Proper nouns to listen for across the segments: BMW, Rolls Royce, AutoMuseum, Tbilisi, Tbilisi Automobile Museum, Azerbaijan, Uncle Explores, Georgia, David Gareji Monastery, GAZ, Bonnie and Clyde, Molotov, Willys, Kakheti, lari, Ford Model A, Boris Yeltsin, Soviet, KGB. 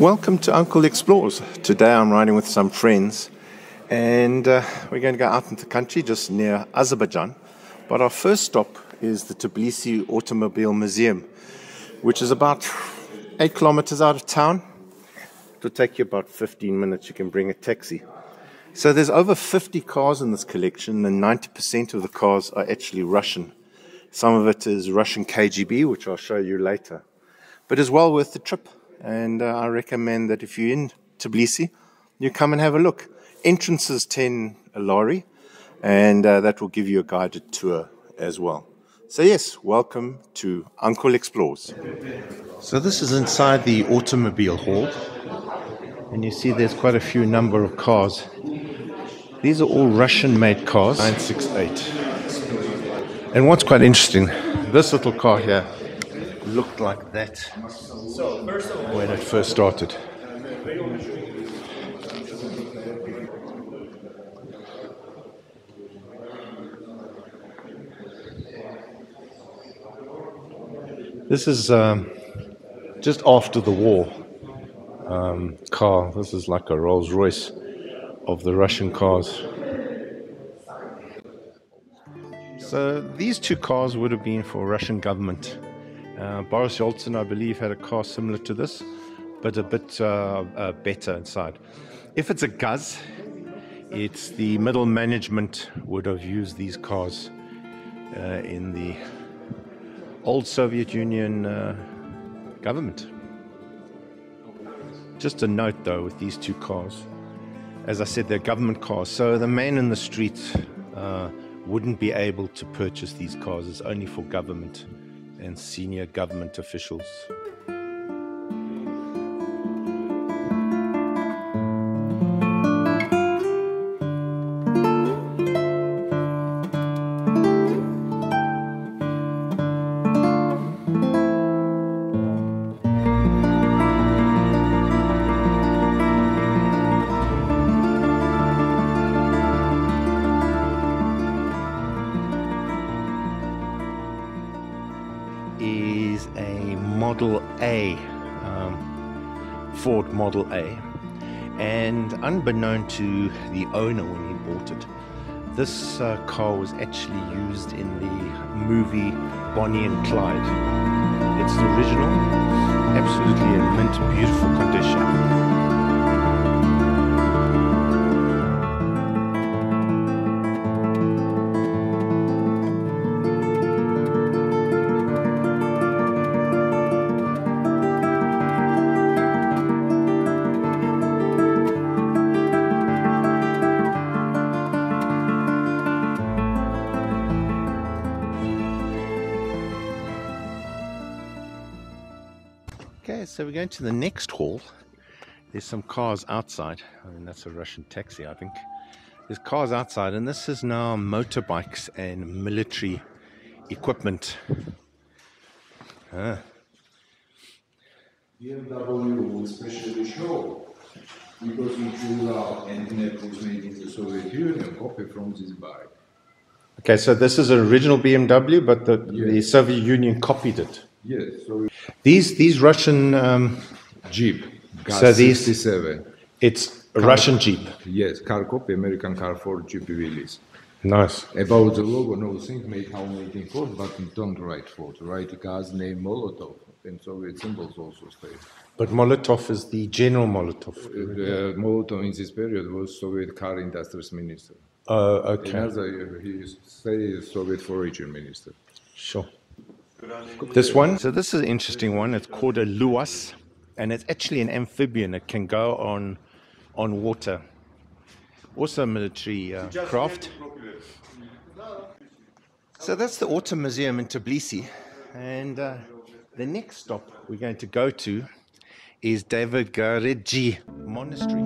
Welcome to Uncle Explores. Today I'm riding with some friends and we're going to go out into the country just near Azerbaijan. But our first stop is the Tbilisi Automobile Museum, which is about 8 kilometers out of town. It'll take you about 15 minutes. You can bring a taxi. So there's over 50 cars in this collection, and 90% of the cars are actually Russian. Some of it is Russian KGB, which I'll show you later. But it's well worth the trip. And I recommend that if you're in Tbilisi, you come and have a look. Entrances 10 lari, and that will give you a guided tour as well. So yes, welcome to Uncle Explores. So this is inside the automobile hall. And you see there's quite a few number of cars. These are all Russian-made cars. 968. And what's quite interesting, this little car here looked like that when it first started. This is just after the war car. This is like a Rolls Royce of the Russian cars. So these two cars would have been for Russian government. Boris Yeltsin, I believe, had a car similar to this, but a bit better inside. If it's a GAZ, it's the middle management would have used these cars in the old Soviet Union government. Just a note, though, with these two cars, as I said, they're government cars, so the man in the street wouldn't be able to purchase these cars. It's only for government and senior government officials. Is a Model A, Ford Model A, and unbeknown to the owner when he bought it, this car was actually used in the movie Bonnie and Clyde. It's the original, absolutely in mint, beautiful condition. So we're going to the next hall. There's some cars outside. I mean, that's a Russian taxi, I think. There's cars outside, and this is now motorbikes and military equipment. BMW was especially show because it drew out and it was made in the Soviet Union, copy from this bike. Okay, so this is an original BMW, but the Soviet Union copied it. Yes. So these Russian Jeep. So these 67. It's a Russian Jeep. Yes, car copy, American car Ford Jeep Willys. Nice. About the logo, no thing made how making Ford, but don't write Ford. Write GAZ name Molotov, and Soviet symbols also stay. But Molotov is the General Molotov. Molotov in this period was Soviet car industries minister. Okay. Another, he is Soviet foreign minister. Sure. This one, so this is an interesting one. It's called a luas, and it's actually an amphibian. It can go on water. Also a military craft. So that's the Auto Museum in Tbilisi, and the next stop we're going to go to is David Gareji Monastery.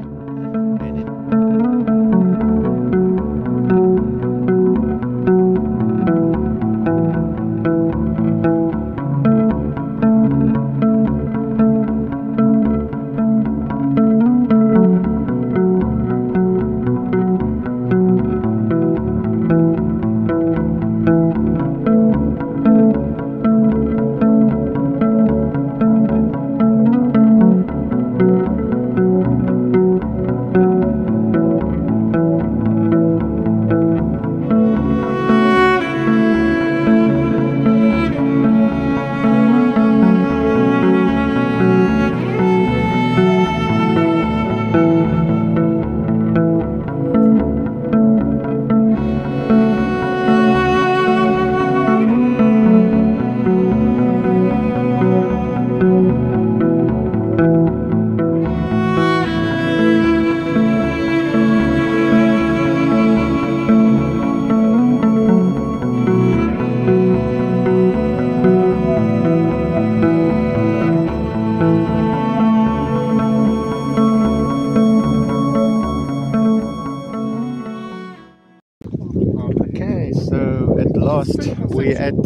podcast. We're at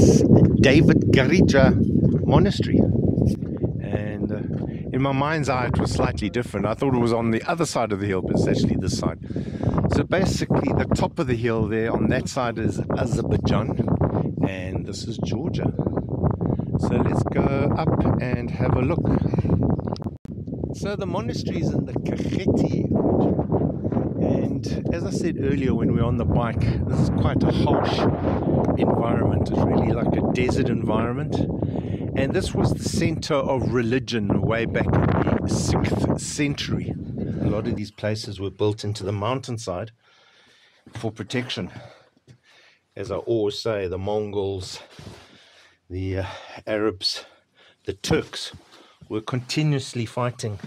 David Gareji Monastery, and in my mind's eye it was slightly different. I thought it was on the other side of the hill, but it's actually this side. So basically the top of the hill there on that side is Azerbaijan, and this is Georgia. So let's go up and have a look. So the monastery is in the Kakheti. And as I said earlier when we were on the bike, this is quite a harsh environment. It's really like a desert environment. And this was the center of religion way back in the 6th century. A lot of these places were built into the mountainside for protection. As I always say, the Mongols, the Arabs, the Turks were continuously fighting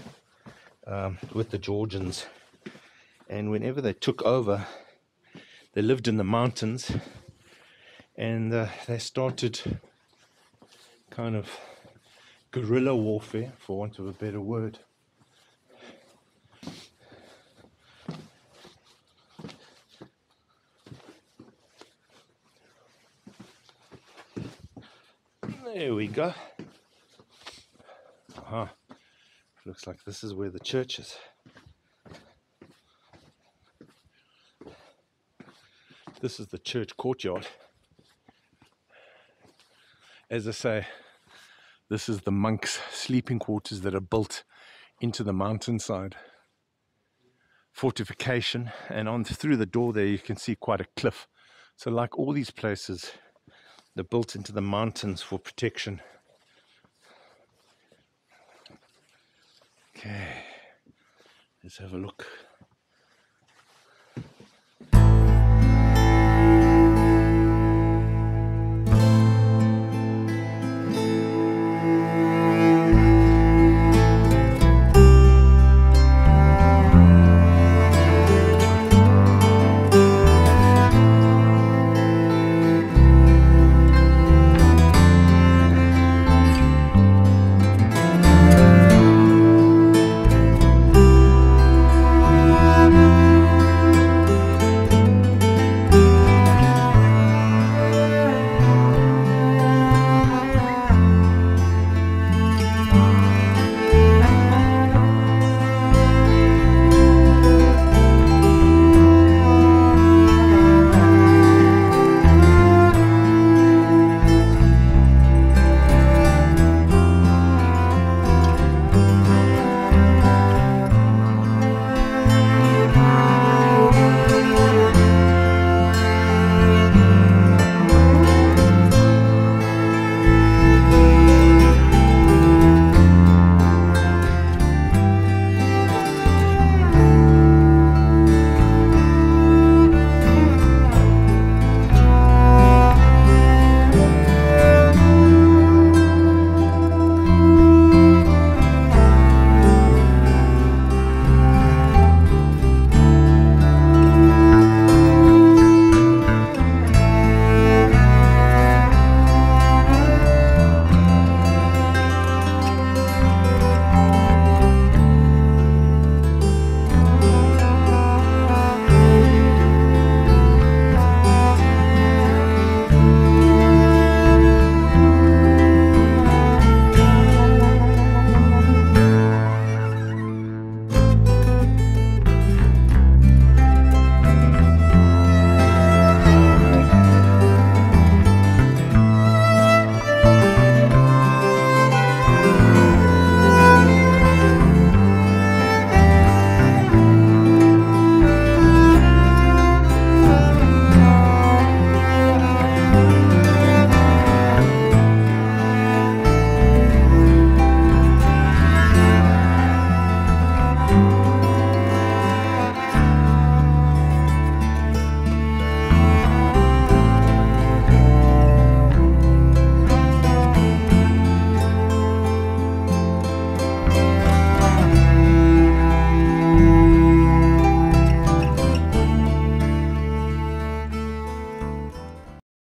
with the Georgians. And whenever they took over, they lived in the mountains, and they started kind of guerrilla warfare, for want of a better word. There we go. Ah, looks like this is where the church is. This is the church courtyard. As I say, this is the monks' sleeping quarters that are built into the mountainside. Fortification, and on through the door there you can see quite a cliff. So like all these places, they're built into the mountains for protection. Okay, let's have a look.